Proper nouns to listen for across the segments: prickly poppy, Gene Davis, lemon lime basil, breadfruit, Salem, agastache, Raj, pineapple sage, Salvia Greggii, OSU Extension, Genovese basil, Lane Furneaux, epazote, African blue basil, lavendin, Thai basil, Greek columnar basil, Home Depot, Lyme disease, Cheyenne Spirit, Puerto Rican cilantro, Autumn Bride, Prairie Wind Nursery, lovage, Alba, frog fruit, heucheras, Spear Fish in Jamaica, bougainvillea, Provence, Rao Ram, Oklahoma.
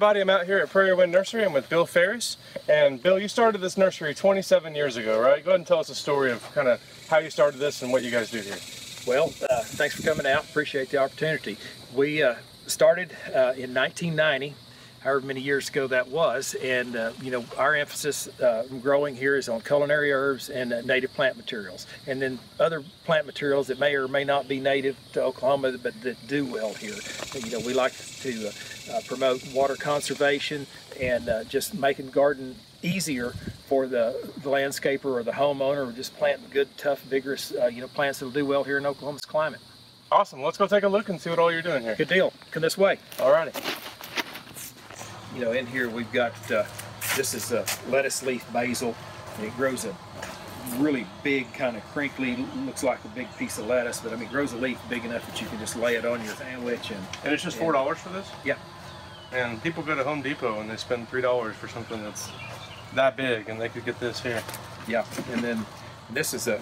everybody. I'm out here at Prairie Wind Nursery. I'm with Bill Farris. And Bill, you started this nursery 27 years ago, right? Go ahead and tell us a story of kind of how you started this and what you guys do here. Well, thanks for coming out. Appreciate the opportunity. We started in 1990, however many years ago that was, and you know, our emphasis growing here is on culinary herbs and native plant materials, and then other plant materials that may or may not be native to Oklahoma but that do well here. You know, we like to promote water conservation and just making garden easier for the landscaper or the homeowner, or just planting good, tough, vigorous you know, plants that will do well here in Oklahoma's climate. Awesome. Let's go take a look and see what all you're doing here. Good deal. Come this way. All righty. You know, in here we've got, this is a lettuce leaf basil, and it grows a really big, kind of crinkly, looks like a big piece of lettuce, but I mean, it grows a leaf big enough that you can just lay it on your sandwich. And it's just $4 for this? Yeah. And people go to Home Depot and they spend $3 for something that's that big, and they could get this here. Yeah, and then this is a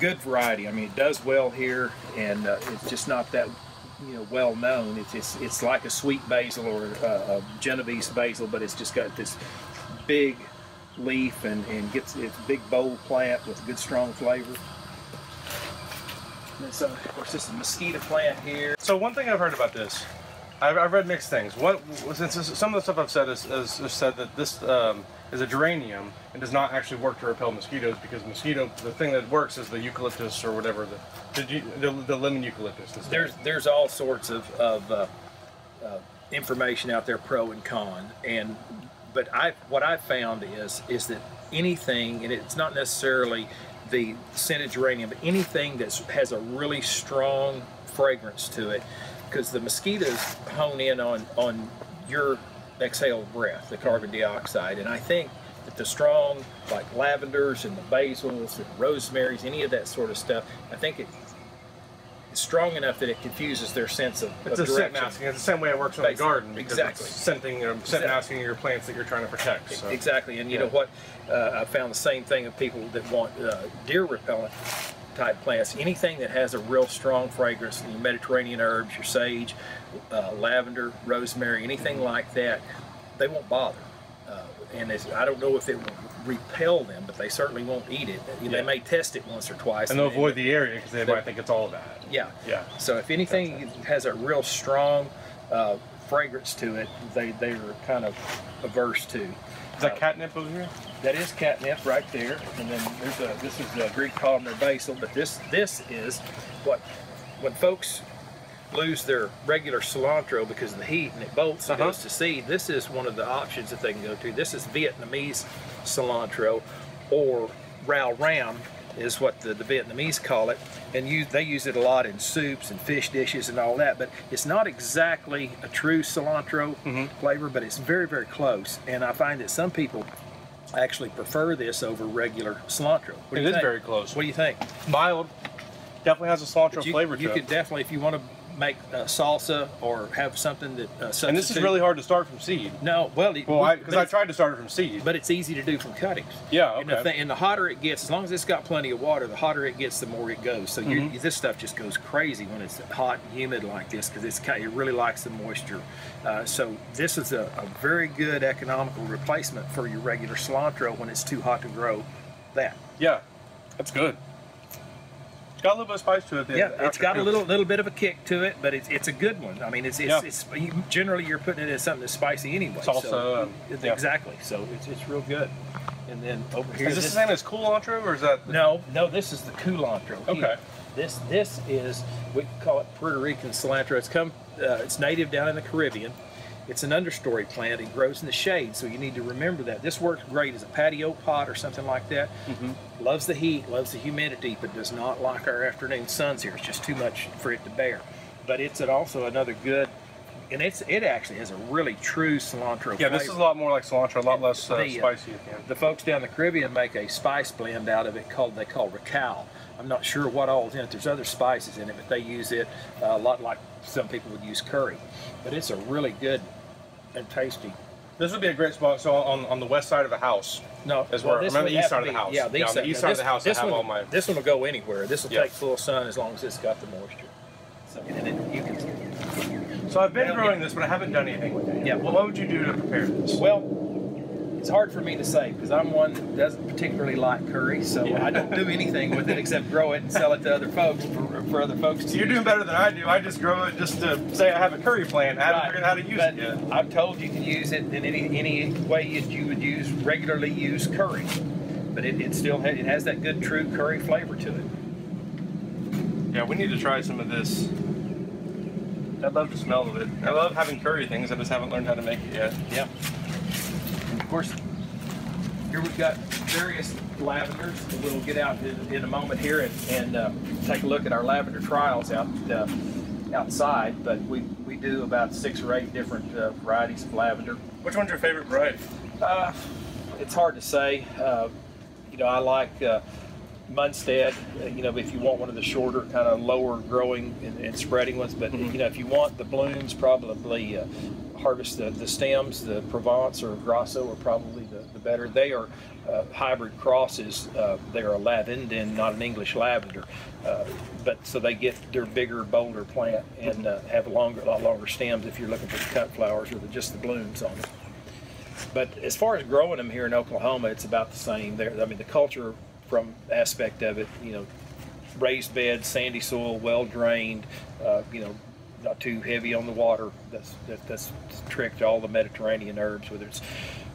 good variety. I mean, it does well here, and it's just not that, you know, well known. It's like a sweet basil or a Genovese basil, but it's just got this big leaf and gets, it's a big bold plant with good strong flavor. And so, of course, this is a mosquito plant here. So one thing I've heard about this, I've read mixed things. Since some of the stuff I've said is said that this is a geranium and does not actually work to repel mosquitoes, because the thing that works is the eucalyptus or whatever, the lemon eucalyptus. There's all sorts of information out there, pro and con, but what I've found is that anything, and it's not necessarily the scented geranium, but anything that has a really strong fragrance to it, because the mosquitoes hone in on your exhaled breath, the carbon dioxide. And I think that the strong, like lavenders and the basils and rosemaries, any of that sort of stuff, I think it's strong enough that it confuses their sense of direction. It's a scent masking. It's the same way it works on the garden. Exactly. It's scenting, scent masking your plants that you're trying to protect. So. Exactly. And you know what? I found the same thing of people that want deer repellent type plants. Anything that has a real strong fragrance, your Mediterranean herbs, your sage, lavender, rosemary, anything like that, they won't bother. And I don't know if it will repel them, but they certainly won't eat it. They may test it once or twice. And they'll avoid the area because they might think it's all bad. Yeah. Yeah. So if anything has a real strong fragrance to it, they are kind of averse to. Is that catnip over here? That is catnip right there, and then this is a Greek columnar basil, but this is what, when folks lose their regular cilantro because of the heat and it bolts and goes to seed, this is one of the options that they can go to. This is Vietnamese cilantro, or Rao Ram is what the Vietnamese call it, and they use it a lot in soups and fish dishes and all that, but it's not exactly a true cilantro flavor, but it's very, very close, and I find that some people actually prefer this over regular cilantro. It is very close. What do you think? Mild. Definitely has a cilantro flavor to it. You could definitely, if you want to make salsa or have something that substitute. And this is really hard to start from seed. No, well, because I tried to start it from seed. But it's easy to do from cuttings. Yeah, okay. And the hotter it gets, as long as it's got plenty of water, the hotter it gets, the more it goes. So this stuff just goes crazy when it's hot and humid like this, because it really likes the moisture. So this is a very good economical replacement for your regular cilantro when it's too hot to grow that. Yeah, that's good. It's got a little bit of spice to it. It's got a little bit of a kick to it, but it's a good one. I mean, generally you're putting it in something that's spicy anyway. Salsa. So, exactly. So it's real good. And then over here, is this the same as culantro, or is that? No. This is the culantro. Okay. Here. This is, we call it Puerto Rican cilantro. It's native down in the Caribbean. It's an understory plant. It grows in the shade, so you need to remember that. This works great as a patio pot or something like that. Loves the heat, loves the humidity, but does not like our afternoon suns here. It's just too much for it to bear. But it's also another good, and it actually has a really true cilantro flavor. This is a lot more like cilantro, a lot less spicy. The folks down the Caribbean make a spice blend out of it they call racal. I'm not sure what all is in it. There's other spices in it, but they use it a lot like some people would use curry. But it's a really good and tasty. This would be a great spot. So on the west side of the house. No, as well. Remember the east side of the house. Yeah, the east side of the house. This one will go anywhere. This will take full sun as long as it's got the moisture. So, and then you can. So I've been growing this, but I haven't done anything with it. Yeah. Well, what would you do to prepare this? Well, it's hard for me to say because I'm one that doesn't particularly like curry, so yeah. I don't do anything with it except grow it and sell it to other folks for other folks to. You're doing better than I do. I just grow it just to say I have a curry plant. I haven't figured out how to use it yet. I'm told you can use it in any way you would use regularly use curry, but it still it has that good true curry flavor to it. Yeah, we need to try some of this. I love the smell of it. I love having curry things. I just haven't learned how to make it yet. Yeah. And of course, here we've got various lavenders. We'll get out in a moment here and take a look at our lavender trials outside. But we do about 6 or 8 different varieties of lavender. Which one's your favorite variety? It's hard to say. You know, I like Munstead, you know, if you want one of the shorter, kind of lower growing and spreading ones, but you know, if you want the blooms, probably harvest the stems. The Provence or Grosso are probably the better. They are hybrid crosses. They are a lavendin, not an English lavender, but so they get their bigger, bolder plant and have a lot longer stems if you're looking for the cut flowers or just the blooms on them. But as far as growing them here in Oklahoma, it's about the same. I mean, the culture from aspect of it, you know, raised beds, sandy soil, well drained, you know, not too heavy on the water. That's the trick to all the Mediterranean herbs, whether it's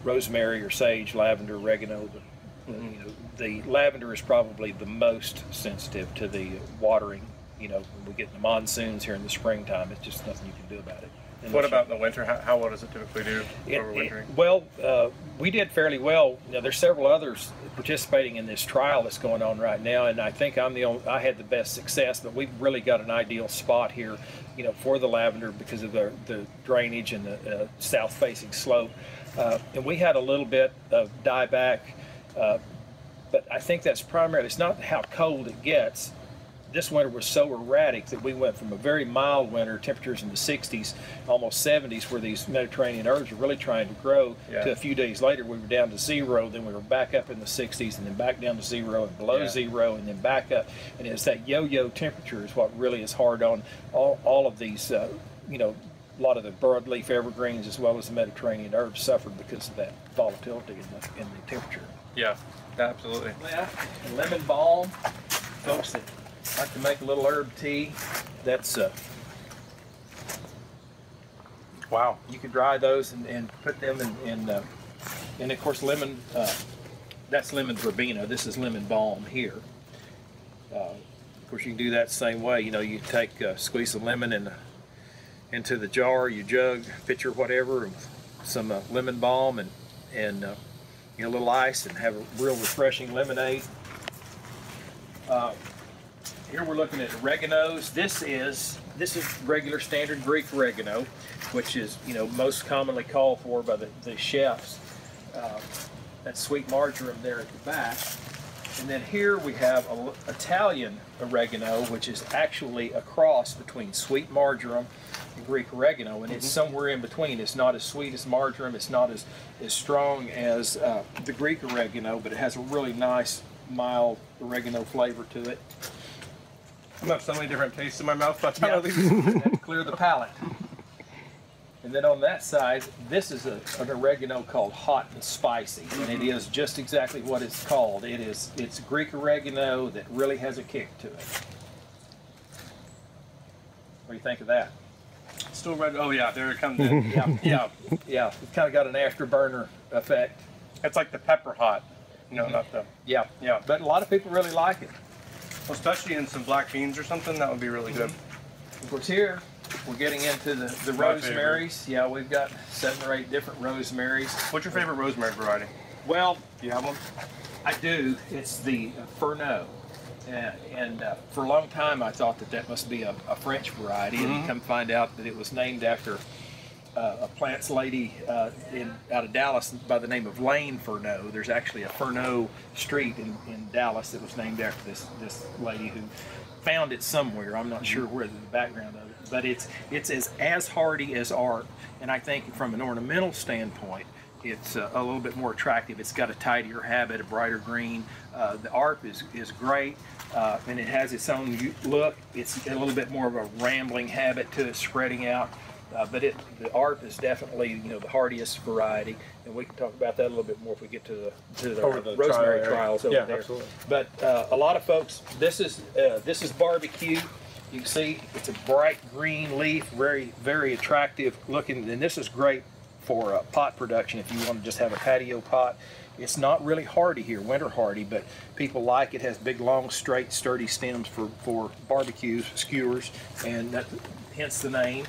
rosemary or sage, lavender, oregano. You know, the lavender is probably the most sensitive to the watering. You know, when we get the monsoons here in the springtime, it's just nothing you can do about it. What about in the winter? How well does it typically do over wintering? Well, we did fairly well. Now, there's several others participating in this trial that's going on right now, and I think I had the best success, but we've really got an ideal spot here, you know, for the lavender because of the drainage and the south-facing slope. And we had a little bit of dieback, but I think that's primarily, it's not how cold it gets. This winter was so erratic that we went from a very mild winter, temperatures in the 60s, almost 70s, where these Mediterranean herbs were really trying to grow, to a few days later we were down to 0, then we were back up in the 60s, and then back down to 0, and below 0, and then back up. And it's that yo-yo temperature is what really is hard on all of these, you know, a lot of the broadleaf evergreens as well as the Mediterranean herbs suffered because of that volatility in the temperature. Yeah, absolutely. Yeah, and lemon balm, folks that like to make a little herb tea. That's wow. You can dry those and put them in of course lemon. That's lemon verbena. This is lemon balm here. Of course, you can do that same way. You know, you take squeeze a lemon into the jar, your jug, pitcher, whatever, and some lemon balm and you know, a little ice, and have a real refreshing lemonade. Here we're looking at oreganos. This is regular standard Greek oregano, which is, you know, most commonly called for by the chefs. That's sweet marjoram there at the back. And then here we have Italian oregano, which is actually a cross between sweet marjoram and Greek oregano, and it's somewhere in between. It's not as sweet as marjoram. It's not as strong as the Greek oregano, but it has a really nice mild oregano flavor to it. I'm gonna have so many different tastes in my mouth by the time I leave this. Clear the palate. And then on that side, this is an oregano called hot and spicy, and it is just exactly what it's called. It's Greek oregano that really has a kick to it. What do you think of that? Still red. Oh yeah, there it comes in. Yeah. It's kind of got an afterburner effect. It's like the pepper hot. No, not the. Yeah. But a lot of people really like it. Well, especially in some black beans or something, that would be really good. Of course, here we're getting into the rosemaries. Yeah, we've got 7 or 8 different rosemaries. What's your favorite rosemary variety? Well, do you have one? I do. It's the Furneaux. And for a long time, I thought that must be a French variety, and you come find out that it was named after a plants lady out of Dallas by the name of Lane Furneaux. There's actually a Furneaux Street in Dallas that was named after this lady who found it somewhere. I'm not sure where the background of it, but it's as hardy as art, and I think from an ornamental standpoint, it's a little bit more attractive. It's got a tidier habit, a brighter green. The ARP is great, and it has its own look. It's a little bit more of a rambling habit to it, spreading out. But the ARP is definitely, you know, the hardiest variety, and we can talk about that a little bit more if we get to the rosemary trials over there. Absolutely. But a lot of folks, this is barbecue. You can see it's a bright green leaf, very, very attractive looking, and this is great for pot production if you want to just have a patio pot. It's not really hardy here, winter hardy, but people like it. Has big, long, straight, sturdy stems for barbecues, skewers, and that, hence the name.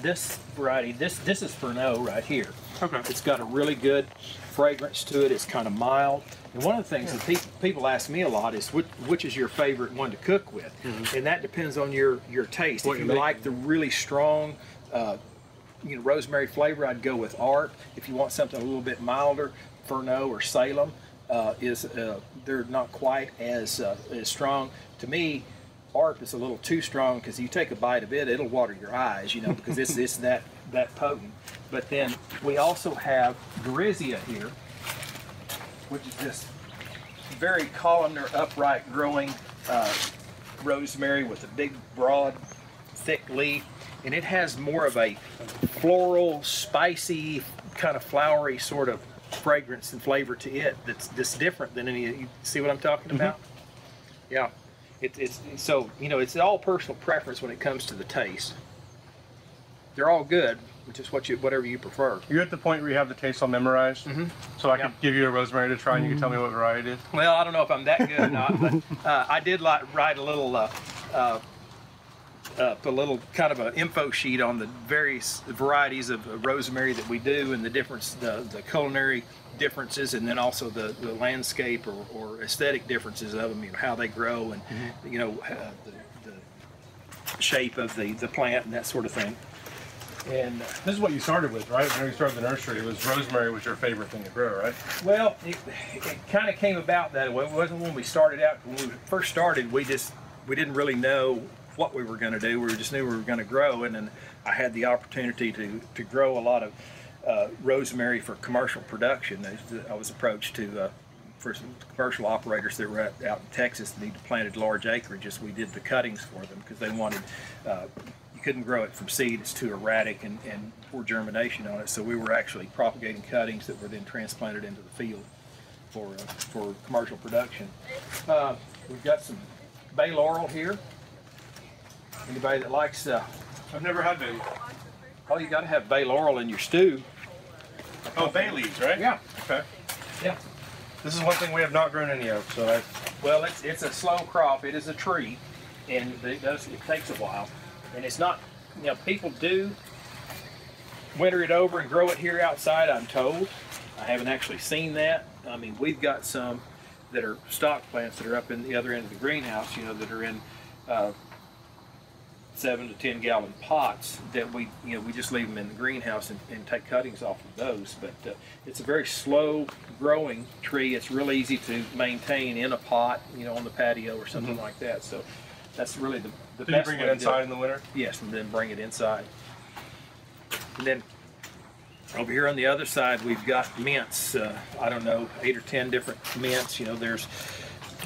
This variety, this is Furneaux right here. Okay. It's got a really good fragrance to it. It's kind of mild. And one of the things that people ask me a lot is which is your favorite one to cook with, and that depends on your taste. What if you like the really strong, you know, rosemary flavor, I'd go with ARP. If you want something a little bit milder, Furneaux or Salem they're not quite as strong. To me, ARP is a little too strong because you take a bite of it, it'll water your eyes, you know, because it's that potent. But then we also have Gorizia here, which is this very columnar, upright growing rosemary with a big, broad, thick leaf. And it has more of a floral, spicy, kind of flowery sort of fragrance and flavor to it that's different than any. You see what I'm talking about? Yeah. It's so, you know, it's all personal preference when it comes to the taste. They're all good, which is whatever you prefer. You're at the point where you have the taste all memorized, so I could give you a rosemary to try, and you can tell me what variety it is. Well, I don't know if I'm that good or not, but I did write a little. A little kind of an info sheet on the various varieties of rosemary that we do, and the difference, the culinary differences, and then also the landscape or aesthetic differences of them, you know, how they grow, and you know, the shape of the plant and that sort of thing. And this is what you started with, right? When you started the nursery, it was rosemary was your favorite thing to grow, right? Well, it kind of came about that way. It wasn't when we started out. When we first started, we didn't really know what we were going to do. We just knew we were going to grow, and then I had the opportunity to grow a lot of rosemary for commercial production. I was approached for some commercial operators that were out in Texas that needed planted large acreages. We did the cuttings for them because they wanted, you couldn't grow it from seed, it's too erratic and poor germination on it, so we were actually propagating cuttings that were then transplanted into the field for commercial production. We've got some bay laurel here. Anybody that likes, I've never had bay laurel. Oh, you got to have bay laurel in your stew. Oh, bay leaves, right? Yeah. Okay. Yeah. This is one thing we have not grown any of. So, well, it's a slow crop. It is a tree, and it takes a while. And it's not, you know, people do winter it over and grow it here outside, I'm told. I haven't actually seen that. I mean, we've got some that are stock plants that are up in the other end of the greenhouse, you know, that are in 7 to 10 gallon pots that we just leave them in the greenhouse and take cuttings off of those. But it's a very slow growing tree. It's real easy to maintain in a pot, you know, on the patio or something like that. So that's really the best. Bring it inside in the winter? Yes, and then bring it inside. And then over here on the other side, we've got mints. I don't know, 8 or 10 different mints. You know, there's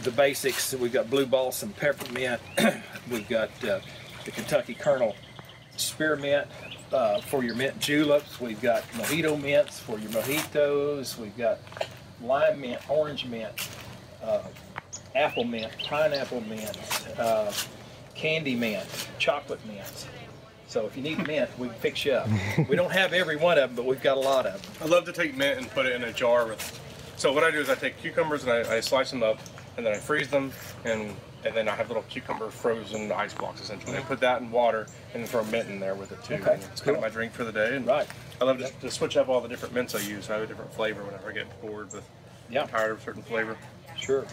the basics. We've got blue balsam peppermint. We've got the Kentucky Colonel spearmint for your mint juleps. We've got mojito mints for your mojitos. We've got lime mint, orange mint, apple mint, pineapple mint, candy mint, chocolate mint. So if you need mint, we can fix you up. We don't have every one of them, but we've got a lot of them. I love to take mint and put it in a jar with. So what I do is I take cucumbers and I slice them up, and then I freeze them, and then I have little cucumber frozen ice blocks, essentially. I put that in water and throw mint in there with it too. Okay, it's kind of my drink for the day. And I love to switch up all the different mints I use. I have a different flavor whenever I get bored with, I'm tired of a certain flavor. Sure,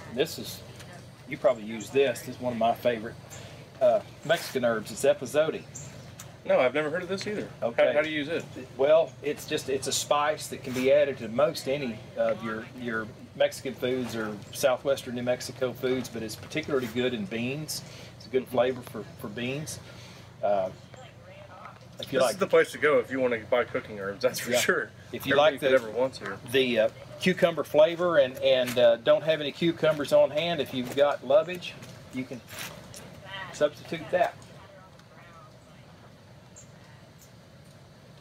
you probably use this. This is one of my favorite Mexican herbs. It's epazote. No, I've never heard of this either. Okay. How do you use it? Well, it's a spice that can be added to most any of your Mexican foods or southwestern New Mexico foods, but it's particularly good in beans. It's a good flavor for beans. If you this like, is the place to go if you want to buy cooking herbs, that's for sure. If you like the cucumber flavor and don't have any cucumbers on hand, if you've got lovage, you can substitute that.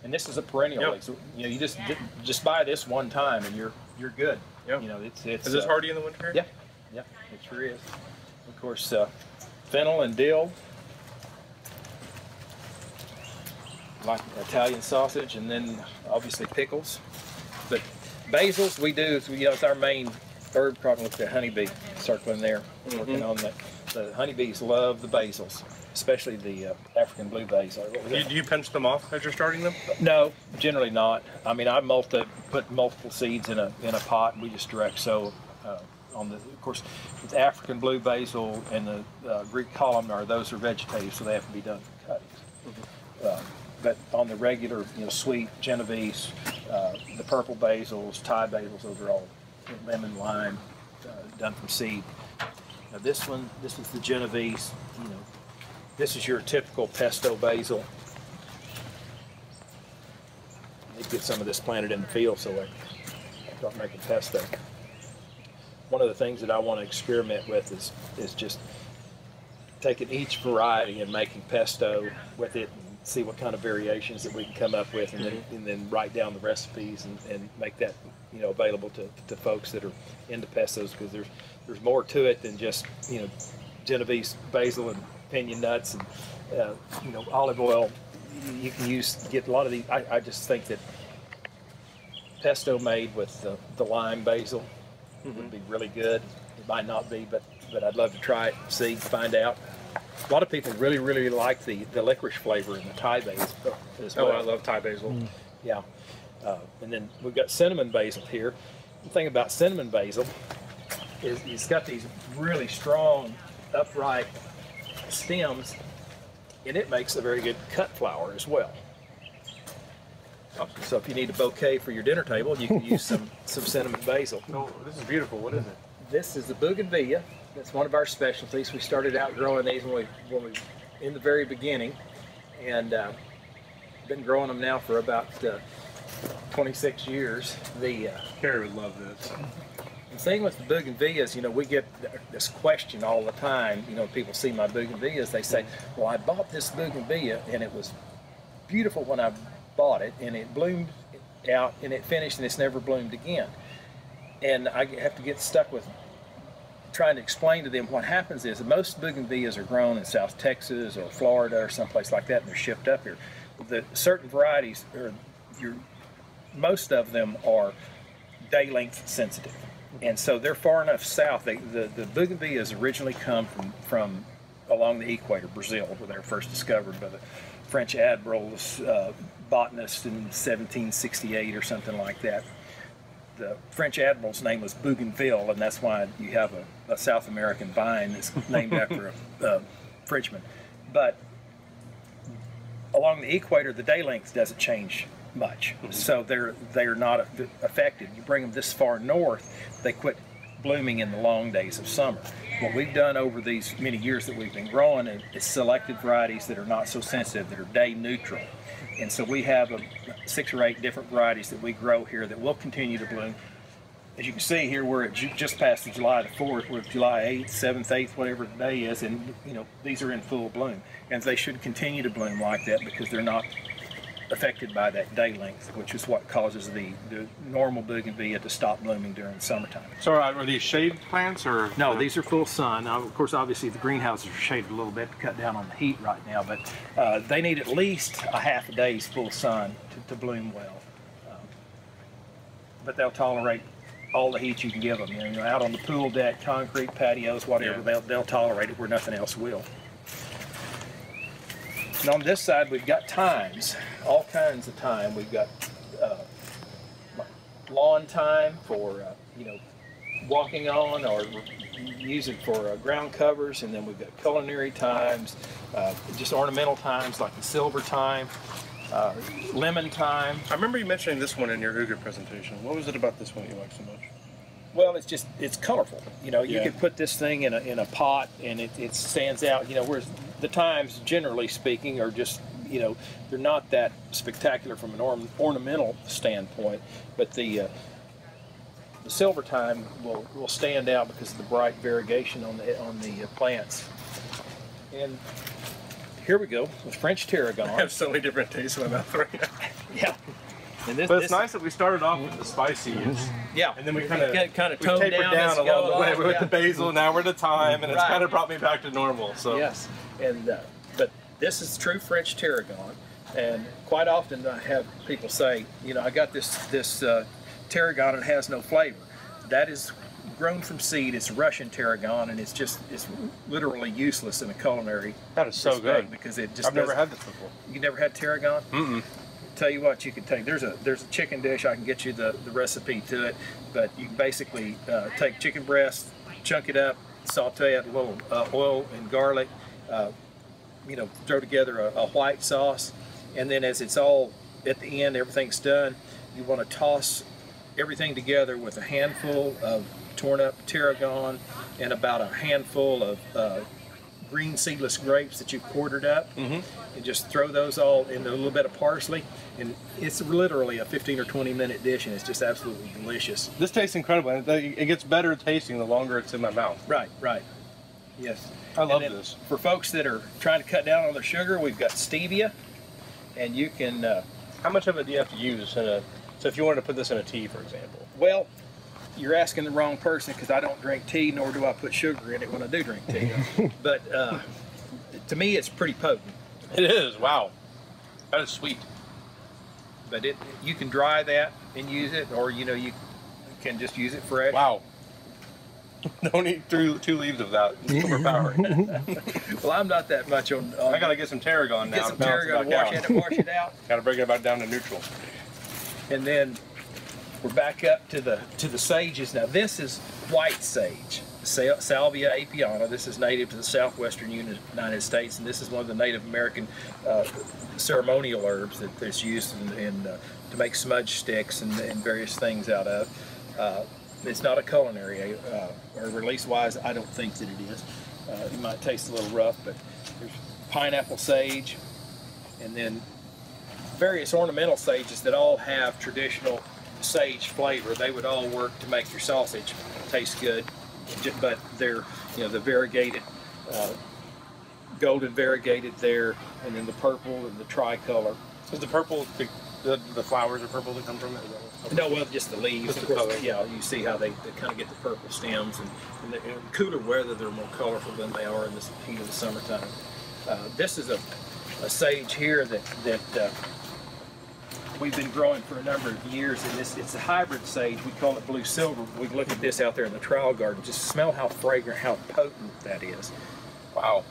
And this is a perennial. Yep. Like, so, you know, you just buy this one time and you're good. Yep. You know, it's is this hardy in the winter? Yeah, yeah, it sure is. Of course, fennel and dill, like Italian sausage, and then obviously pickles. But basils we do, you know, it's our main herb crop. Look at the honeybee circling there, working on that. The honeybees love the basils, especially the African blue basil. Do you pinch them off as you're starting them? No, generally not. I mean, I put multiple seeds in a pot, and we just direct sow. Of course, with African blue basil and the Greek columnar, those are vegetative, so they have to be done for cuttings. But on the regular, you know, sweet Genovese, the purple basils, Thai basils, those are all lemon lime, done from seed. Now this one, this is the Genovese. You know, this is your typical pesto basil. You get some of this planted in the field, so I start making pesto. One of the things that I want to experiment with is just taking each variety and making pesto with it, and see what kind of variations that we can come up with, and then write down the recipes and make that, you know, available to folks that are into pestos, because there's more to it than just, you know, Genovese basil and piñon nuts and you know, olive oil. You can get a lot of these. I just think that pesto made with the lime basil would be really good. It might not be, but I'd love to try it, see, find out. A lot of people really, really like the licorice flavor in the Thai basil as well. Oh, I love Thai basil. Yeah. And then we've got cinnamon basil here. The thing about cinnamon basil is it's got these really strong, upright stems, and it makes a very good cut flower as well. So if you need a bouquet for your dinner table, you can use some cinnamon basil. Oh, this is beautiful. What is it? This is the bougainvillea. That's one of our specialties. We started out growing these when we in the very beginning, and been growing them now for about 26 years. Carrie would love this. The thing with the bougainvilleas, you know, we get this question all the time. You know, people see my bougainvilleas, they say, well, I bought this bougainvillea, and it was beautiful when I bought it, and it bloomed out, and it finished, and it's never bloomed again. And I have to get stuck with trying to explain to them what happens is most bougainvilleas are grown in South Texas or Florida or someplace like that, and they're shipped up here. The certain varieties, most of them are day length sensitive. And so they're far enough south. The bougainvilleas originally come from along the equator, Brazil, where they were first discovered by the French admirals, botanists in 1768 or something like that. The French admiral's name was Bougainville, and that's why you have a South American vine that's named after a Frenchman. But along the equator, the day length doesn't change much, so they're not affected. You bring them this far north, they quit blooming in the long days of summer. What we've done over these many years that we've been growing is selected varieties that are not so sensitive, that are day neutral. And so we have 6 or 8 different varieties that we grow here that will continue to bloom. As you can see here, we're at just past the July the 4th, we're at July 8th, 7th, 8th, whatever the day is, and you know, these are in full bloom. And they should continue to bloom like that because they're not affected by that day length, which is what causes the normal bougainvillea to stop blooming during the summertime. So are these shade plants or? No, these are full sun. Now, of course, obviously the greenhouses are shaded a little bit to cut down on the heat right now, but they need at least a half a day's full sun to bloom well. But they'll tolerate all the heat you can give them. You know, out on the pool deck, concrete patios, whatever, they'll tolerate it where nothing else will. And on this side, we've got thymes, all kinds of thyme. We've got lawn thyme for, you know, walking on or using for ground covers. And then we've got culinary thymes, just ornamental thymes like the silver thyme, lemon thyme. I remember you mentioning this one in your hygge presentation. What was it about this one you liked so much? Well, it's just, it's colorful. You know, you could put this thing in a pot and it stands out, you know, whereas the thymes, generally speaking, are just, you know, they're not that spectacular from an ornamental standpoint, but the silver thyme will stand out because of the bright variegation on the plants. And here we go with French tarragon. I have so many different tastes in my mouth right now. And this, but it's nice that we started off with the spicy. Yeah. And then we kind of toned down down along the way. We went to basil, now we're to thyme, and it's kind of brought me back to normal. So yes, and but this is true French tarragon, and quite often I have people say, you know, I got this tarragon and it has no flavor. That is grown from seed. It's Russian tarragon, and it's literally useless in a culinary. That is so good because it just. I've never had this before. You never had tarragon? Mm-mm. Tell you what, you can take. There's a chicken dish. I can get you the recipe to it, but you basically take chicken breast, chunk it up, saute it a little oil and garlic. You know, throw together a white sauce, and then as it's all at the end, everything's done. You want to toss everything together with a handful of torn up tarragon and about a handful of green seedless grapes that you've quartered up, and just throw those all in a little bit of parsley, and it's literally a 15 or 20 minute dish, and it's just absolutely delicious. This tastes incredible, and it gets better tasting the longer it's in my mouth. Right, right. Yes. I love this. For folks that are trying to cut down on their sugar, we've got stevia, and you can... how much of it do you have to use in a... So if you wanted to put this in a tea, for example? Well, you're asking the wrong person, because I don't drink tea, nor do I put sugar in it when I do drink tea. But to me, it's pretty potent. It is, wow. That is sweet. But it, you can dry that and use it, or you know, you can just use it fresh. Wow. Don't eat two leaves of that. It's overpowering. Well, I'm not that much on... I gotta get some tarragon now. Get some tarragon, wash it out. Gotta bring it about down to neutral. And then we're back up to the sages. Now this is white sage, Salvia apiana. This is native to the southwestern United States, and this is one of the Native American ceremonial herbs that's used in to make smudge sticks and various things out of. It's not a culinary herb, or at least wise, I don't think that it is. It might taste a little rough, but there's pineapple sage, and then various ornamental sages that all have traditional sage flavor. They would all work to make your sausage taste good, but they're, you know, the variegated, golden variegated there, and then the purple and the tricolor. Is the purple the flowers are purple that come from it? No, well, just the leaves. Just the color. Yeah, you see how they kind of get the purple stems, and in cooler weather they're more colorful than they are in the heat of the summertime. This is a sage here that we've been growing for a number of years, and it's a hybrid sage. We call it blue silver. We look at this out there in the trial garden. Just smell how fragrant, how potent that is. Wow.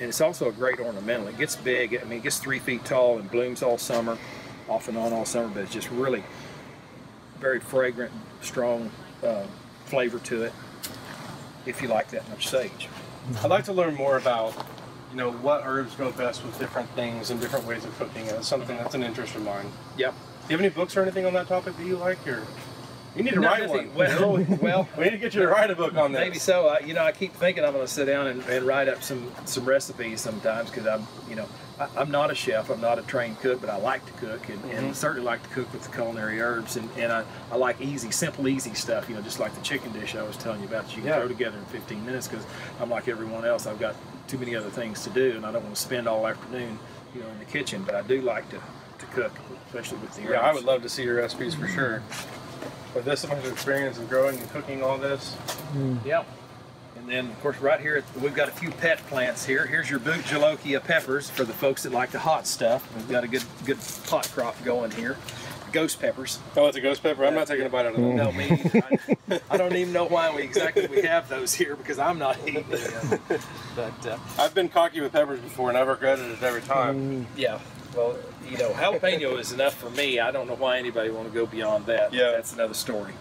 And it's also a great ornamental. It gets big. I mean, it gets 3 feet tall and blooms all summer, off and on all summer, but it's just really very fragrant, strong flavor to it, if you like that much sage. I'd like to learn more about, you know, what herbs go best with different things and different ways of cooking. It's something that's an interest of mine. Yep. Do you have any books or anything on that topic that you like? Or you need to write one. Well, we need to get you to write a book on this. Maybe so. You know, I keep thinking I'm going to sit down and write up some recipes sometimes, because I'm, you know, I'm not a chef. I'm not a trained cook, but I like to cook, and certainly like to cook with the culinary herbs. And I like simple, easy stuff, you know, just like the chicken dish I was telling you about that you can throw together in 15 minutes, because I'm like everyone else. I've got too many other things to do, and I don't want to spend all afternoon, you know, in the kitchen, but I do like to cook, especially with the herbs. Yeah, I would love to see your recipes for sure. But there's so much experience in growing and cooking all this. Yeah. And then, of course, right here, we've got a few pet plants here. Here's your bougainvillea peppers for the folks that like the hot stuff. We've got a good pot crop going here. Ghost peppers. Oh, it's a ghost pepper? I'm not taking a bite out of them. No, me either. I don't even know why we have those here, because I'm not eating them. But, I've been cocky with peppers before, and I've regretted it every time. Yeah. Well, you know, jalapeno is enough for me. I don't know why anybody want to go beyond that. Yeah. That's another story.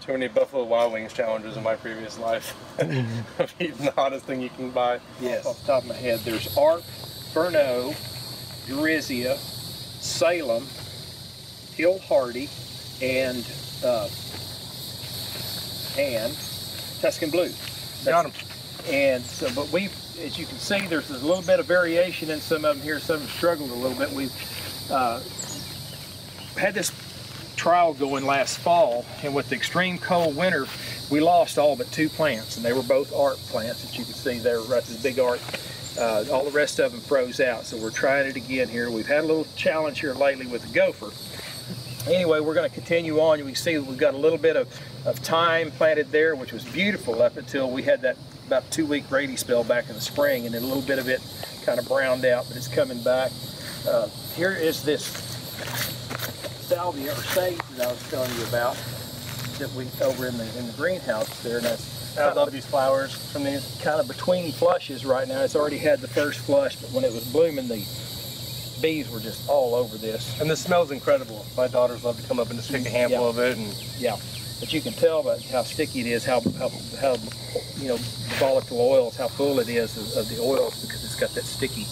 Too many Buffalo Wild Wings challenges in my previous life. I've eaten the hottest thing you can buy. Yes. Off the top of my head, there's ARP, Furneaux, Gorizia, Salem, Hill Hardy, and Tuscan Blue. Got them. And so, but we, as you can see, there's a little bit of variation in some of them here. Some have struggled a little bit. We've had this trial going last fall, and with the extreme cold winter, we lost all but two plants, and they were both ARP plants that you can see there, right? This big ARP all the rest of them froze out. So we're trying it again here. We've had a little challenge here lately with the gopher. Anyway, we're going to continue on. You can see that we've got a little bit of thyme planted there, which was beautiful up until we had that about 2 week rainy spell back in the spring, and then a little bit of it kind of browned out, but it's coming back. Here is this salvia or sage that I was telling you about that we over in the greenhouse there. And that's, I love these flowers from these. Kind of between flushes right now. It's already had the first flush, but when it was blooming, the bees were just all over this. And the smell's incredible. My daughters love to come up and just pick a handful of it. And yeah, but you can tell by how sticky it is, how you know, the volatile oils, how full it is of the oils, because it's got that sticky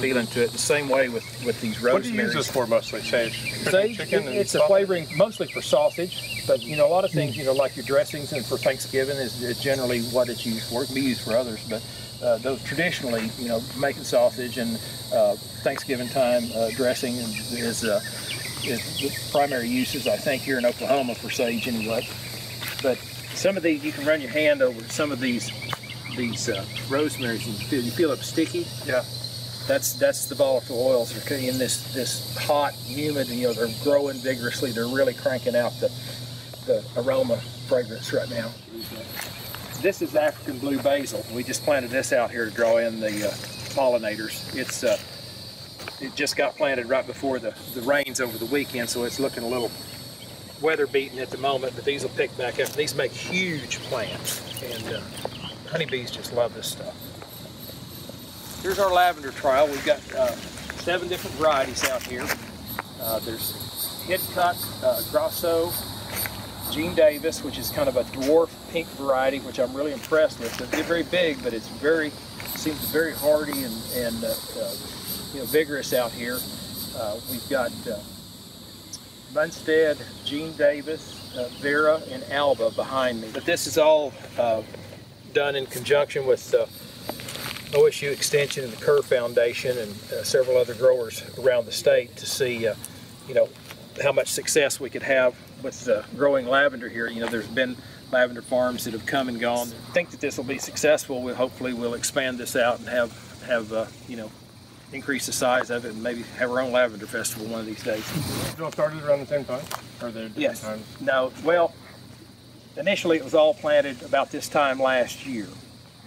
feeling to it. The same way with these rosemaries. What do you use this for mostly, sage? Sage, it's a flavoring mostly for sausage, but you know, a lot of things, you know, like your dressings and for Thanksgiving is generally what it's used for. It can be used for others, but those traditionally, you know, making sausage and Thanksgiving time dressing is the primary uses, I think, here in Oklahoma for sage anyway. But some of these, you can run your hand over some of these rosemaries and you feel it sticky. Yeah. That's the volatile oils that are in this hot, humid, you know, they're growing vigorously. They're really cranking out the aroma fragrance right now. This is African blue basil. We just planted this out here to draw in the pollinators. It's it just got planted right before the rains over the weekend, so it's looking a little weather beaten at the moment, but these will pick back up. These make huge plants, and honeybees just love this stuff. Here's our lavender trial. We've got 7 different varieties out here. There's Hidcock, Grosso, Gene Davis, which is kind of a dwarf pink variety, which I'm really impressed with. They're very big, but it's seems very hardy and you know, vigorous out here. We've got Munstead, Gene Davis, Vera, and Alba behind me. But this is all done in conjunction with OSU Extension and the Kerr Foundation and several other growers around the state to see, you know, how much success we could have with growing lavender here. You know, there's been lavender farms that have come and gone. I think that this will be successful. Hopefully we'll expand this out and have you know, increase the size of it and maybe have our own lavender festival one of these days. Did it all started around the same time? Or there different times? No. Well, initially it was all planted about this time last year.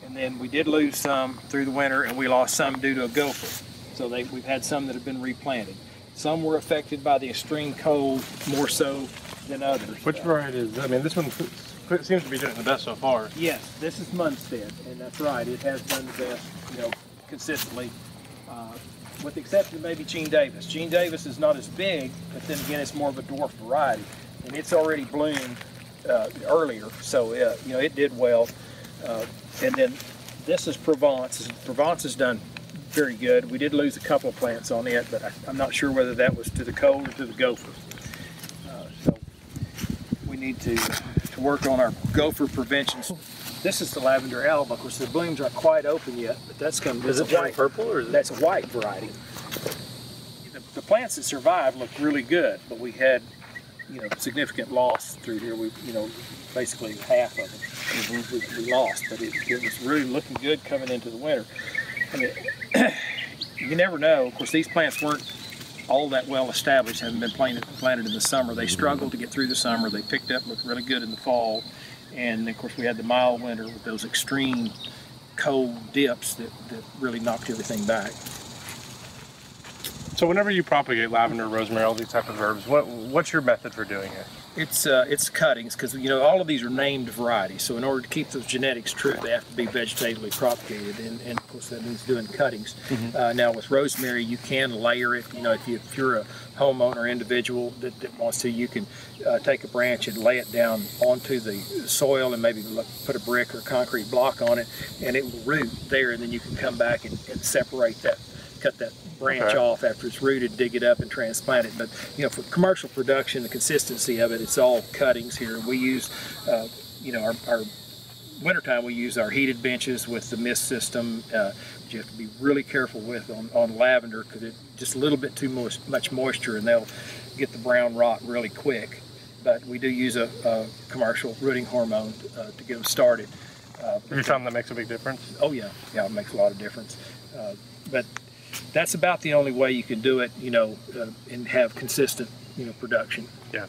And then we did lose some through the winter, and we lost some due to a gopher. So we've had some that have been replanted. Some were affected by the extreme cold more so than others. Which variety is that? I mean, this one seems to be doing the best so far. Yes, this is Munstead, and that's right. It has done the best, you know, consistently, with the exception of maybe Gene Davis. Gene Davis is not as big, but then again, it's more of a dwarf variety, and it's already bloomed earlier, so you know, it did well. And then this is Provence. Provence has done very good. We did lose a couple of plants on it, but I'm not sure whether that was to the cold or to the gopher. So we need to work on our gopher prevention. This is the lavender alba. Of course, the blooms aren't quite open yet, but that's coming. Is it turning purple, or is it? That's a white variety. The plants that survived looked really good, but we had, you know, significant loss through here. We, you know, basically half of it. We lost, but it was really looking good coming into the winter. I mean, you never know. Of course, these plants weren't all that well established, haven't been planted in the summer. They struggled to get through the summer. They picked up, looked really good in the fall. And of course, we had the mild winter with those extreme cold dips that really knocked everything back. So whenever you propagate lavender, rosemary, all these type of herbs, what's your method for doing it? It's cuttings, because you know, all of these are named varieties. So in order to keep those genetics true, they have to be vegetatively propagated, and of course that means doing cuttings. Mm-hmm. Now with rosemary, you can layer it. You know, if you're a homeowner individual that wants to, you can take a branch and lay it down onto the soil and maybe put a brick or concrete block on it, and it will root there. And then you can come back and separate that, cut that branch off after it's rooted, dig it up, and transplant it. But you know, for commercial production, the consistency of it, it's all cuttings here. We use, you know, our wintertime, we use our heated benches with the mist system, which you have to be really careful with on lavender, because it's just a little bit too much moisture, and they'll get the brown rot really quick. But we do use a commercial rooting hormone to get them started. You're something that makes a big difference? Oh yeah, yeah, it makes a lot of difference. But that's about the only way you can do it, you know, and have consistent, you know, production. Yeah.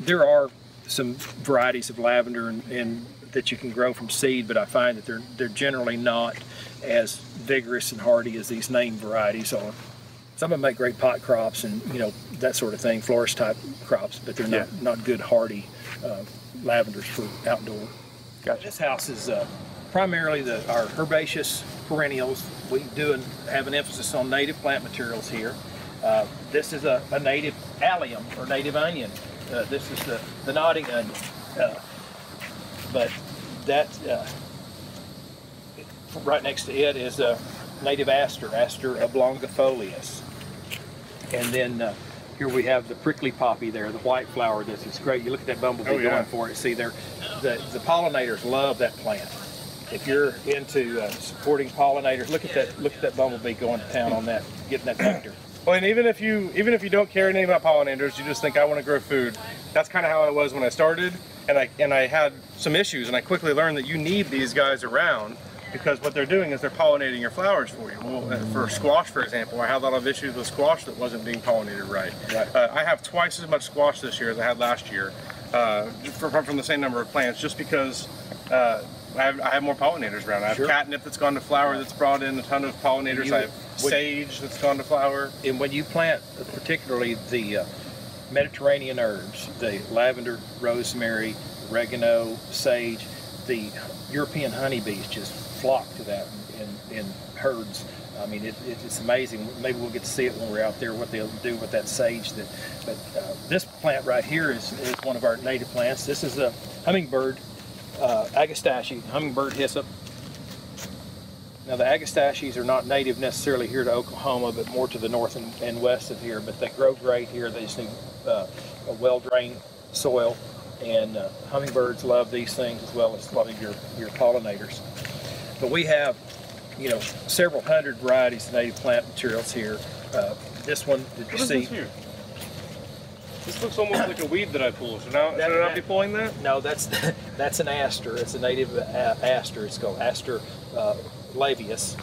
There are some varieties of lavender and that you can grow from seed, but I find that they're generally not as vigorous and hardy as these named varieties are. Some of them make great pot crops and, you know, that sort of thing, florist type crops, but they're not, not good hardy lavenders for outdoor. Gotcha. This house is primarily our herbaceous perennials. We do have an emphasis on native plant materials here. This is a native allium or native onion. This is the nodding onion. But that, right next to it is a native aster, Aster oblongifolius. And then here we have the prickly poppy there, the white flower. This is great. You look at that bumblebee going for it. See, the pollinators love that plant. If you're into supporting pollinators, look at that bumblebee going to town on that, getting that nectar. Well, and even if you don't care anything about pollinators, you just think, I want to grow food. That's kind of how I was when I started. And I had some issues, and I quickly learned that you need these guys around because what they're doing is they're pollinating your flowers for you. Well, for squash, for example, I had a lot of issues with squash that wasn't being pollinated right. I have twice as much squash this year as I had last year from the same number of plants, just because I have more pollinators around. I have catnip that's gone to flower that's brought in a ton of pollinators. I have sage that's gone to flower. And when you plant particularly the Mediterranean herbs, the lavender, rosemary, oregano, sage, the European honeybees just flock to that in herds. I mean, it's amazing. Maybe we'll get to see it when we're out there, what they'll do with that sage. But this plant right here is one of our native plants. This is a hummingbird, agastache, hummingbird hyssop. Now the agastaches are not native necessarily here to Oklahoma, but more to the north and west of here, but they grow great here. They just need a well-drained soil, and hummingbirds love these things as well as a lot of your pollinators. But we have, you know, several hundred varieties of native plant materials here. This one that you see. What is this here? This looks almost like a weed that I pull. Should I not be pulling that? No, that's an aster. It's a native aster. It's called Aster labius.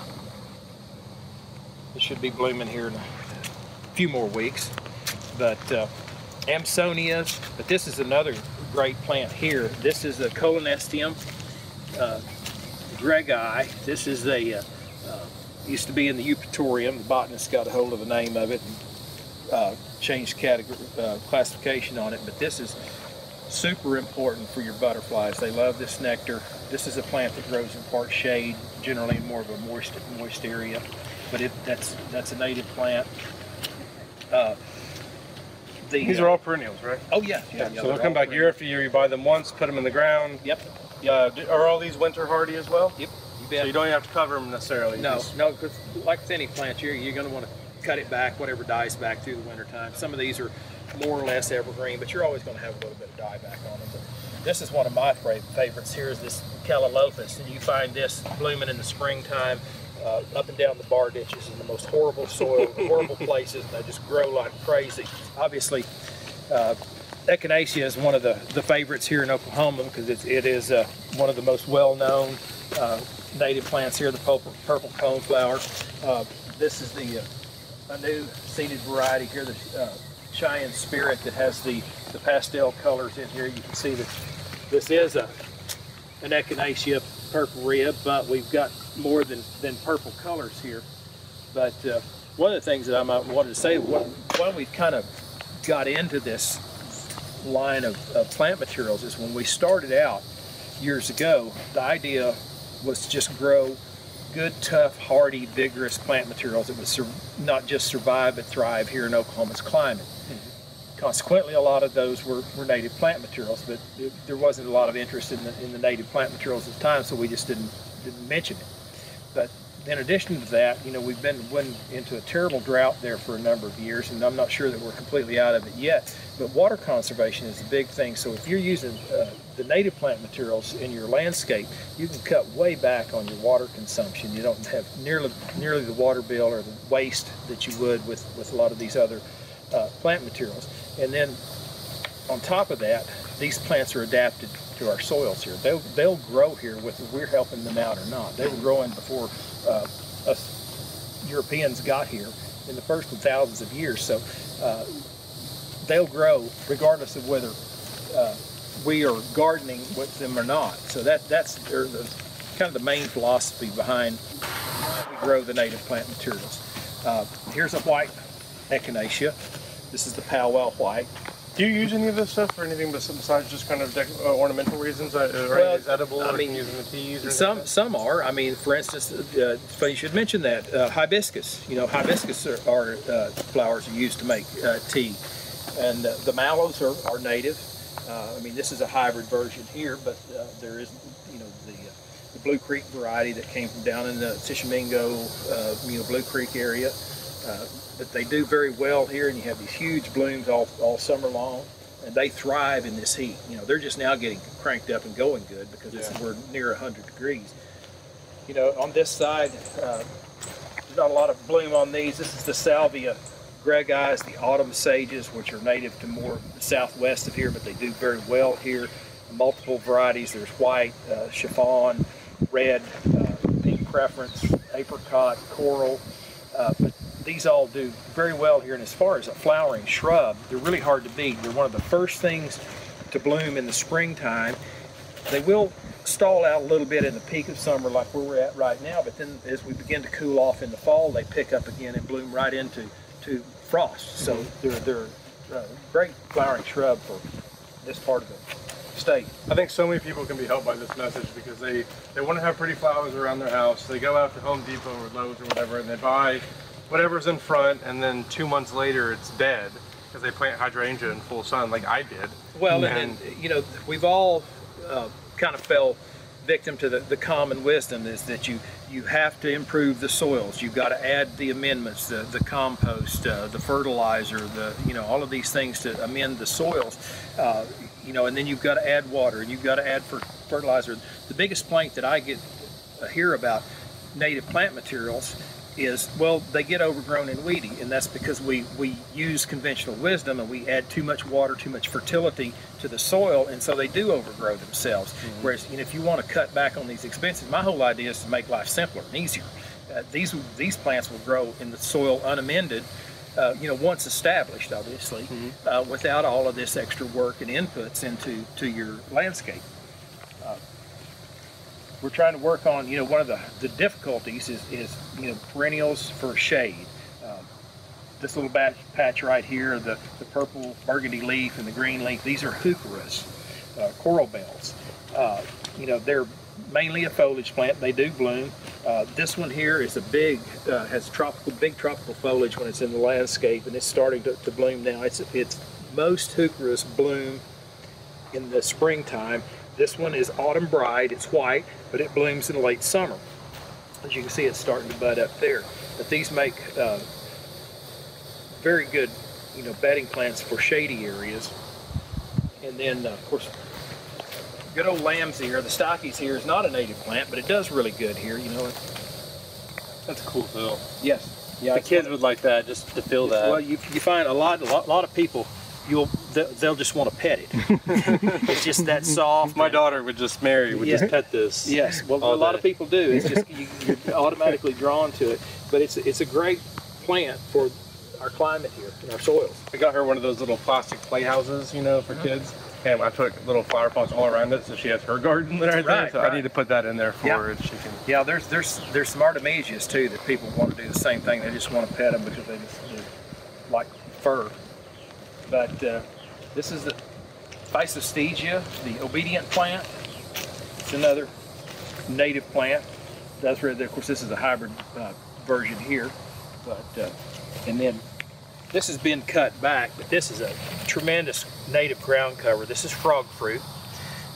It should be blooming here in a few more weeks. But Amsonias, but this is another great plant here. This is a Colanestium gregi. This is used to be in the Eupatorium. The botanist got a hold of the name of it and changed category, classification on it, but this is super important for your butterflies. They love this nectar. This is a plant that grows in part shade, generally more of a moist area, but that's a native plant. These are all perennials, right? Oh yeah, yeah. So they'll come back year after year. You buy them once, put them in the ground. Yep. Are all these winter hardy as well? Yep. You bet. So you don't even have to cover them necessarily. No, no. Because like with any plant, you're going to want to cut it back, whatever dies back through the winter time. Some of these are more or less evergreen, but you're always going to have a little bit of dieback on them. But this is one of my favorites. Here is this Calolophus, and you find this blooming in the springtime, up and down the bar ditches in the most horrible soil, horrible places, and they just grow like crazy. Obviously, Echinacea is one of the favorites here in Oklahoma because it is one of the most well-known native plants here, the purple coneflower. This is a new seeded variety here, the Cheyenne Spirit, that has the pastel colors in here. You can see that this is an Echinacea purple rib, but we've got more than purple colors here. But one of the things that I might wanted to say, why we've kind of got into this line of plant materials is when we started out years ago, the idea was to just grow good, tough, hardy, vigorous plant materials that would not just survive but thrive here in Oklahoma's climate. Consequently, a lot of those were native plant materials, but there wasn't a lot of interest in the native plant materials at the time, so we just didn't mention it. But in addition to that, you know, we've went into a terrible drought there for a number of years, and I'm not sure that we're completely out of it yet, but water conservation is a big thing. So if you're using the native plant materials in your landscape, you can cut way back on your water consumption. You don't have nearly the water bill or the waste that you would with a lot of these other plant materials. And then on top of that, these plants are adapted to our soils here. They'll grow here whether we're helping them out or not. They were growing before us Europeans got here in the first thousands of years. So they'll grow regardless of whether we are gardening with them or not. So that's kind of the main philosophy behind how we grow the native plant materials. Here's a white echinacea. This is the powwow white. Do you use any of this stuff for anything besides just kind of ornamental reasons? Well, is edible? I mean, using the teas? Or some are. I mean, for instance, funny you should mention that hibiscus. You know, hibiscus are flowers are used to make tea, and the mallows are native. I mean, this is a hybrid version here, but there is, you know, the Blue Creek variety that came from down in the Tishomingo, you know, Blue Creek area. But they do very well here, and you have these huge blooms all summer long, and they thrive in this heat. You know, they're just now getting cranked up and going good because we're near 100 degrees. You know, on this side, there's not a lot of bloom on these. This is the salvia greggii, the autumn sages, which are native to more southwest of here, but they do very well here. Multiple varieties. There's white, chiffon, red, pink preference, apricot, coral. But these all do very well here, and as far as a flowering shrub, they're really hard to beat. They're one of the first things to bloom in the springtime. They will stall out a little bit in the peak of summer like where we're at right now, but then as we begin to cool off in the fall, they pick up again and bloom right into frost. So they're a great flowering shrub for this part of the state. I think so many people can be helped by this message because they want to have pretty flowers around their house. They go out to Home Depot or Lowe's or whatever, and they buy whatever's in front, and then 2 months later it's dead because they plant hydrangea in full sun like I did. Well, and you know, we've all kind of fell victim to the common wisdom is that you have to improve the soils. You've got to add the amendments, the compost, the fertilizer, you know, all of these things to amend the soils, you know, and then you've got to add water, and you've got to add fertilizer. The biggest complaint that I get hear about native plant materials is, well, they get overgrown and weedy, and that's because we use conventional wisdom and we add too much water, too much fertility to the soil, and so they do overgrow themselves. Mm-hmm. Whereas, you know, if you want to cut back on these expenses, my whole idea is to make life simpler and easier. These plants will grow in the soil unamended, you know, once established, obviously, mm-hmm. Without all of this extra work and inputs into your landscape. We're trying to work on, you know, one of the difficulties is, you know, perennials for shade. This little patch right here, the purple burgundy leaf and the green leaf, these are heucheras, coral bells. You know, they're mainly a foliage plant. They do bloom. This one here is a big, has big tropical foliage when it's in the landscape, and it's starting to bloom now. It's most heucheras bloom in the springtime. This one is Autumn Bride. It's white, but it blooms in late summer. As you can see, it's starting to bud up there. But these make very good, you know, bedding plants for shady areas. And then, of course, good old lamb's ear. The stockies here is not a native plant, but it does really good here. You know, that's a cool feel. Yes. Yeah. The kids would like that, just to feel that. Well, you find a lot of people. They'll just want to pet it. It's just that soft. My daughter would just pet this. Yes, well, a lot of people do. It's just you're automatically drawn to it. But it's a great plant for our climate here and our soils. I got her one of those little plastic playhouses, you know, for kids. And I put little flower pots all around it, so she has her garden right there. So I need to put that in there for her. And she can. Yeah, there's some artemisias too that people want to do the same thing. They just want to pet them because they just like fur. But this is the stevia, the obedient plant. It's another native plant. That's right there. Of course, this is a hybrid version here. But and then this has been cut back. But this is a tremendous native ground cover. This is frog fruit.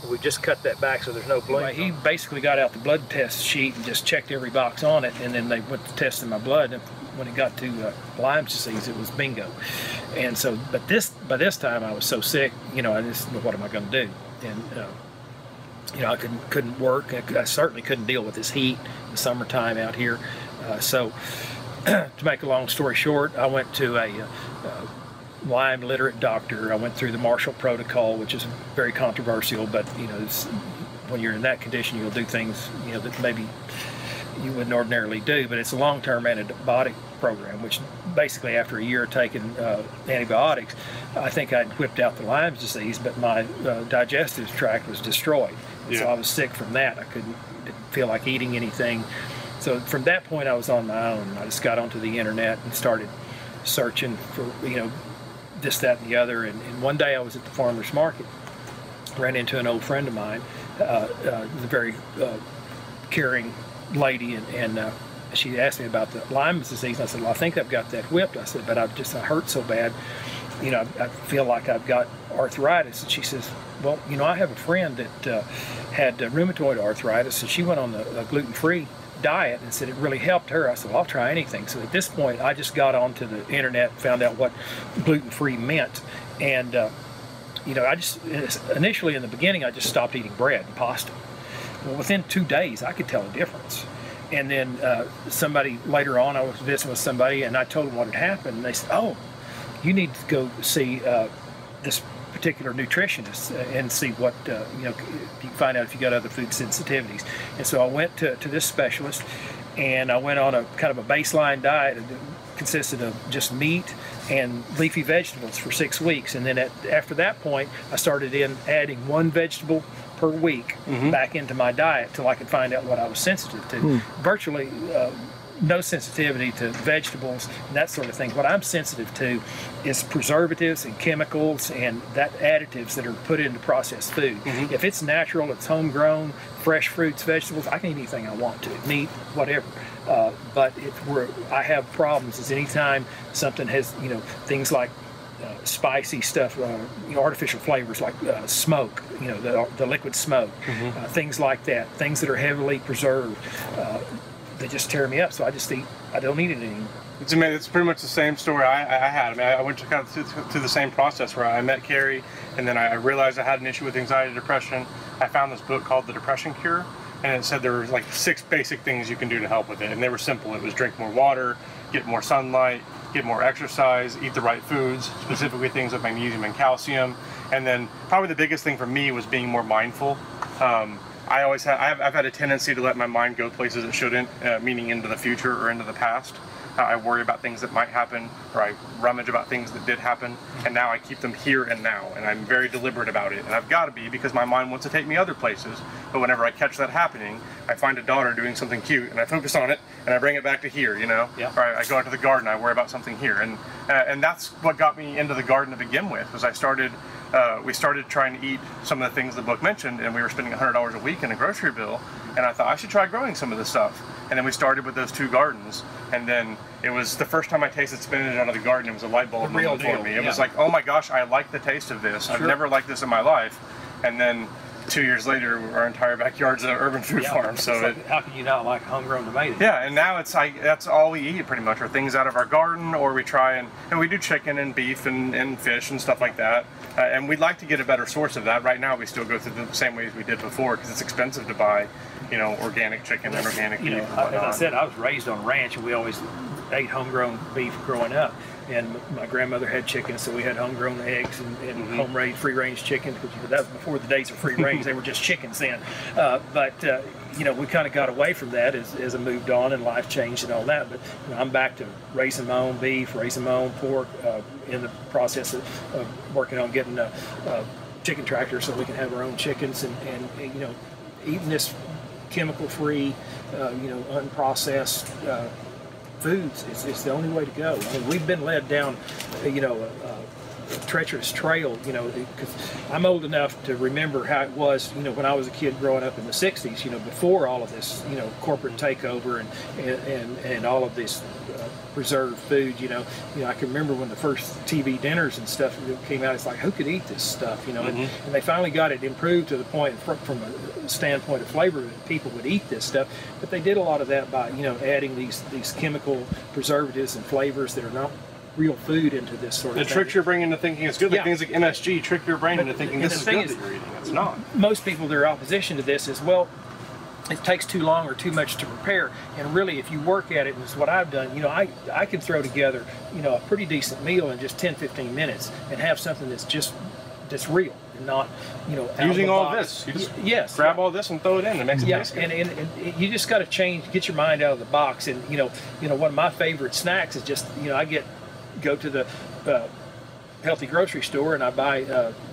We just cut that back so there's no bloom. Well, he basically got out the blood test sheet and just checked every box on it, and then they went to test in my blood. And when it got to Lyme disease, it was bingo. And so, but by this time, I was so sick, you know, I just, what am I going to do? And you know, I couldn't work. I certainly couldn't deal with this heat in the summertime out here. So, to make a long story short, I went to a Lyme literate doctor. I went through the Marshall Protocol, which is very controversial, but you know, it's, when you're in that condition, you'll do things, you know, that maybe you wouldn't ordinarily do. But it's a long-term antibiotic program, which basically after a year of taking antibiotics, I think I'd whipped out the Lyme disease, but my digestive tract was destroyed. Yeah. So I was sick from that. I didn't feel like eating anything. So from that point, I was on my own. I just got onto the internet and started searching for, you know, this, that, and the other. And one day I was at the farmer's market, ran into an old friend of mine, a very caring lady, and she asked me about the Lyme disease. And I said, well, I think I've got that whipped. I said, but I hurt so bad, you know, I feel like I've got arthritis. And she says, well, you know, I have a friend that had rheumatoid arthritis, and she went on a gluten-free diet and said it really helped her. I said, well, I'll try anything. So at this point, I just got onto the internet, found out what gluten-free meant, and you know, I just initially in the beginning I just stopped eating bread and pasta. Well, within 2 days I could tell a difference. And then somebody later on, I was visiting with somebody and I told them what had happened, and they said, oh, you need to go see this particular nutritionist and see what, you know, you find out if you got other food sensitivities. And so I went to this specialist, and I went on a kind of a baseline diet that consisted of just meat and leafy vegetables for 6 weeks. And then after that point, I started adding one vegetable per week back into my diet till I could find out what I was sensitive to. Virtually no sensitivity to vegetables and that sort of thing. What I'm sensitive to is preservatives and chemicals and additives that are put into processed food. If it's natural, it's homegrown, fresh fruits, vegetables, I can eat anything I want to, meat, whatever. But I have problems is anytime something has, you know, things like spicy stuff, you know, artificial flavors like smoke, you know, the liquid smoke, things like that, things that are heavily preserved, they just tear me up. So I don't eat it anymore. It's pretty much the same story I had. I mean, I went through the same process where I met Carrie, and then I realized I had an issue with anxiety and depression. I found this book called The Depression Cure, and it said there were like 6 basic things you can do to help with it, and they were simple. It was drink more water, get more sunlight, get more exercise, eat the right foods, specifically things like magnesium and calcium. And then probably the biggest thing for me was being more mindful. I've had a tendency to let my mind go places it shouldn't, meaning into the future or into the past. I worry about things that might happen, or I rummage about things that did happen, and now I keep them here and now, and I'm very deliberate about it. And I've got to be, because my mind wants to take me other places. But whenever I catch that happening, I find a daughter doing something cute, and I focus on it, and I bring it back to here, you know? Yeah. Or I go out to the garden, I worry about something here. And that's what got me into the garden to begin with, was we started trying to eat some of the things the book mentioned, and we were spending $100 a week in a grocery bill, and I thought I should try growing some of this stuff. And then we started with those 2 gardens, and then it was the first time I tasted spinach out of the garden, it was a light bulb moment for me. It was like, oh my gosh, I like the taste of this. I've never liked this in my life. And then 2 years later, our entire backyard's an urban food farm. So like, how can you not like homegrown tomatoes? Yeah, and now it's like that's all we eat pretty much, or things out of our garden, or we try and we do chicken and beef and fish and stuff like that. And we'd like to get a better source of that. Right now, we still go through the same ways we did before because it's expensive to buy, you know, organic chicken and organic beef. You know, as I said, I was raised on a ranch, and we always ate homegrown beef growing up. And my grandmother had chickens, so we had homegrown eggs and home-raised, free-range chickens. But that was before the days of free-range; they were just chickens then. But you know, we kind of got away from that as I moved on and life changed and all that. But you know, I'm back to raising my own beef, raising my own pork. In the process of working on getting a chicken tractor so we can have our own chickens, and you know, eating this chemical-free, you know, unprocessed. Foods, it's the only way to go. I mean, we've been led down, you know, a treacherous trail, you know, because I'm old enough to remember how it was, you know, when I was a kid growing up in the 60s, you know, before all of this, you know, corporate takeover and all of this preserved food, you know, I can remember when the first TV dinners and stuff came out, it's like, who could eat this stuff, you know, and they finally got it improved to the point from a standpoint of flavor that people would eat this stuff, but they did a lot of that by, you know, adding these chemical preservatives and flavors that are not real food into this sort of thing. It tricks your brain into thinking it's good. Like things like MSG trick your brain into thinking this is good that you're eating. It's not. Most people, their opposition to this is, well, it takes too long or too much to prepare. And really, if you work at it, and it's what I've done, you know, I can throw together, you know, a pretty decent meal in just 10, 15 minutes and have something that's just, that's real and not, you know, using all this. You just grab all this and throw it in the next biscuit. Yeah, and you just got to change, get your mind out of the box. And, you know, one of my favorite snacks is just, you know, I go to the healthy grocery store and I buy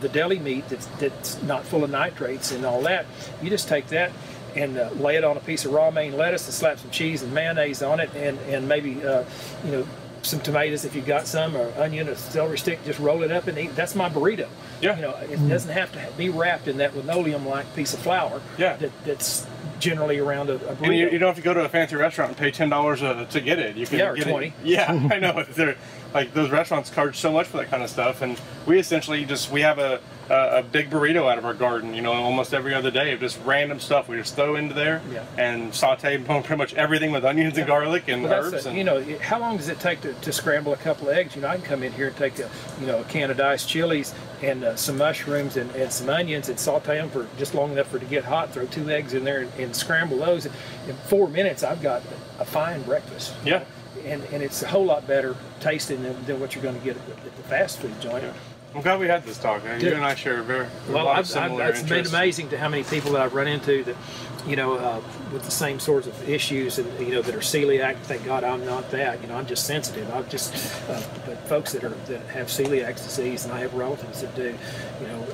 the deli meat that's not full of nitrates and all that. You just take that and lay it on a piece of raw main lettuce and slap some cheese and mayonnaise on it, and maybe, you know, some tomatoes if you got some, or onion or celery stick, just roll it up and eat. That's my burrito. Yeah. You know, it doesn't have to be wrapped in that linoleum-like piece of flour. Yeah. That's generally around a burrito. And you don't have to go to a fancy restaurant and pay $10 to get it. You can get $20. It. Yeah, I know. They're, like, those restaurants charge so much for that kind of stuff, and we essentially just, we have a big burrito out of our garden, you know, almost every other day of just random stuff we just throw into there and saute pretty much everything with onions and garlic and herbs. And, you know, how long does it take to scramble a couple of eggs? You know, I can come in here and take a can of diced chilies and some mushrooms and some onions and saute them for just long enough for it to get hot, throw 2 eggs in there and scramble those. In 4 minutes, I've got a fine breakfast. Yeah. And it's a whole lot better tasting than what you're going to get at the fast food joint. Yeah. I'm glad we had this talk. You and I share a lot of similar interests. It's been amazing to how many people that I've run into that, you know, with the same sorts of issues, and you know, that are celiac. Thank God I'm not that. You know, I'm just sensitive. I'm just, but folks that have celiac disease, and I have relatives that do. You know,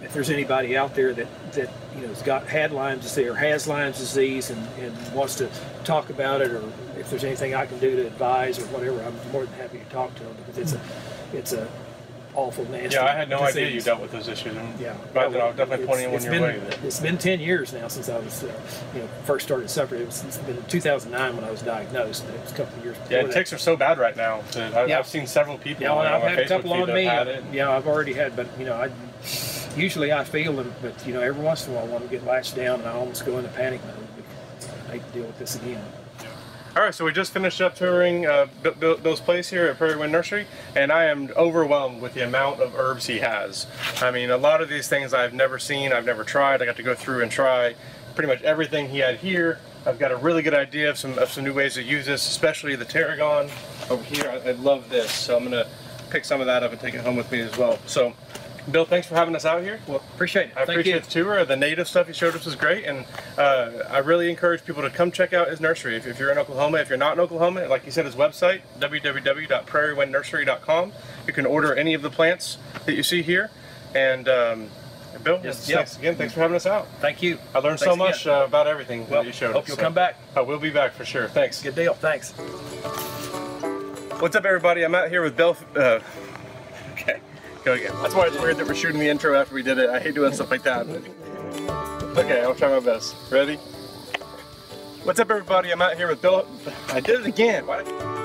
if there's anybody out there that you know has had Lyme disease or has Lyme disease and wants to talk about it, or if there's anything I can do to advise or whatever, I'm more than happy to talk to them, because it's a awful nasty. Yeah, I had no idea you dealt with those issues. Yeah, but I'll definitely point anyone your way. It's been 10 years now since I was, you know, first started suffering. It's been 2009 when I was diagnosed, but it was a couple of years before. Yeah, ticks are so bad right now. I've seen several people. Yeah, I've had a couple on me. Yeah, I've already had, but you know, usually I feel them, but you know, every once in a while I want to get latched down, and I almost go into panic mode. I hate to deal with this again. All right, so we just finished up touring Bill's place here at Prairie Wind Nursery, and I am overwhelmed with the amount of herbs he has. I mean, a lot of these things I've never seen, I've never tried. I got to go through and try pretty much everything he had here. I've got a really good idea of some new ways to use this, especially the tarragon over here. I love this, so I'm going to pick some of that up and take it home with me as well. So, Bill, thanks for having us out here. Well, appreciate it. I appreciate the tour. The native stuff you showed us was great, and I really encourage people to come check out his nursery if you're in Oklahoma. If you're not in Oklahoma, like you said, his website, www.prairiewindnursery.com. You can order any of the plants that you see here. And Bill, thanks again. Thanks for having us out. Thank you. I learned so much about everything that you showed us. Hope you'll come back. I will be back for sure. Thanks. Good deal. Thanks. What's up, everybody? I'm out here with Bill. Again. That's why it's weird that we're shooting the intro after we did it. I hate doing stuff like that. Okay, I'll try my best. Ready? What's up, everybody? I'm out here with Bill. I did it again. Why?